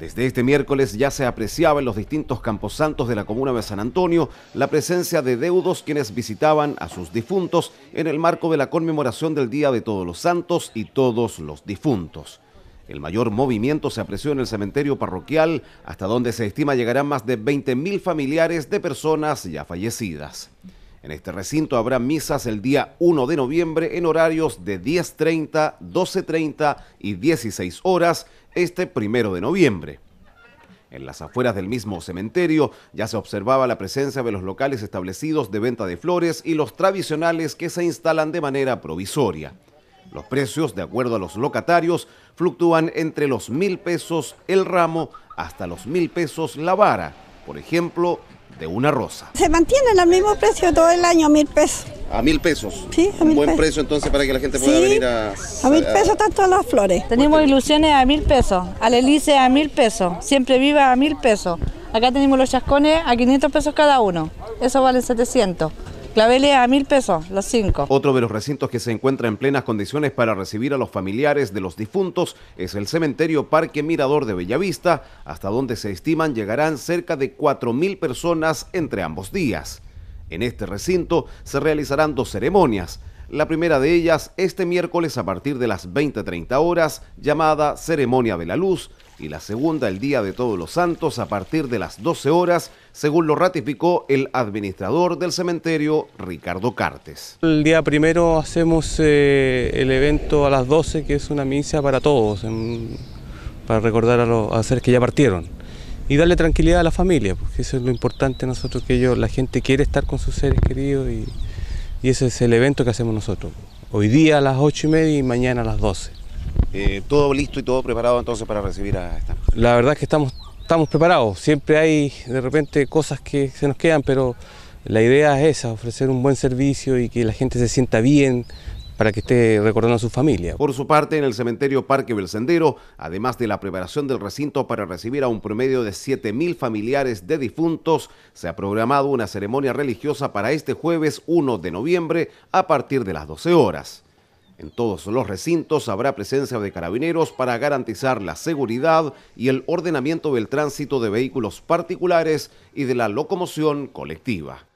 Desde este miércoles ya se apreciaba en los distintos camposantos de la comuna de San Antonio la presencia de deudos quienes visitaban a sus difuntos en el marco de la conmemoración del Día de Todos los Santos y Todos los Difuntos. El mayor movimiento se apreció en el cementerio parroquial, hasta donde se estima llegarán más de 20.000 familiares de personas ya fallecidas. En este recinto habrá misas el día 1 de noviembre en horarios de 10:30, 12:30 y 16 horas este 1 de noviembre. En las afueras del mismo cementerio ya se observaba la presencia de los locales establecidos de venta de flores y los tradicionales que se instalan de manera provisoria. Los precios, de acuerdo a los locatarios, fluctúan entre los 1.000 pesos el ramo hasta los 1.000 pesos la vara, por ejemplo, de una rosa. Se mantienen al mismo precio todo el año, 1.000 pesos. ¿A 1.000 pesos? Sí, a 1.000 pesos. Un buen precio entonces para que la gente pueda venir a... A 1.000 pesos están todas las flores. Tenemos ilusiones a 1.000 pesos, a la Elise a 1.000 pesos, siempre viva a 1.000 pesos. Acá tenemos los chascones a 500 pesos cada uno, eso vale 700. Claveles a 1.000 pesos, los 5. Otro de los recintos que se encuentra en plenas condiciones para recibir a los familiares de los difuntos es el cementerio Parque Mirador de Bellavista, hasta donde se estiman llegarán cerca de 4.000 personas entre ambos días. En este recinto se realizarán 2 ceremonias. La primera de ellas este miércoles a partir de las 20:30 horas, llamada Ceremonia de la Luz, y la segunda el Día de Todos los Santos a partir de las 12 horas, según lo ratificó el administrador del cementerio, Ricardo Cartes. El día primero hacemos el evento a las 12, que es una misa para todos, para recordar a los seres que ya partieron y darle tranquilidad a la familia, porque eso es lo importante nosotros, que la gente quiere estar con sus seres queridos y ese es el evento que hacemos nosotros. Hoy día a las 8:30 y mañana a las 12. Todo listo y todo preparado entonces para recibir a esta. La verdad es que estamos preparados. Siempre hay de repente cosas que se nos quedan, pero la idea es esa, ofrecer un buen servicio y que la gente se sienta bien para que esté recordando a su familia. Por su parte, en el cementerio Parque del Sendero, además de la preparación del recinto para recibir a un promedio de 7.000 familiares de difuntos, se ha programado una ceremonia religiosa para este jueves 1 de noviembre a partir de las 12 horas. En todos los recintos habrá presencia de carabineros para garantizar la seguridad y el ordenamiento del tránsito de vehículos particulares y de la locomoción colectiva.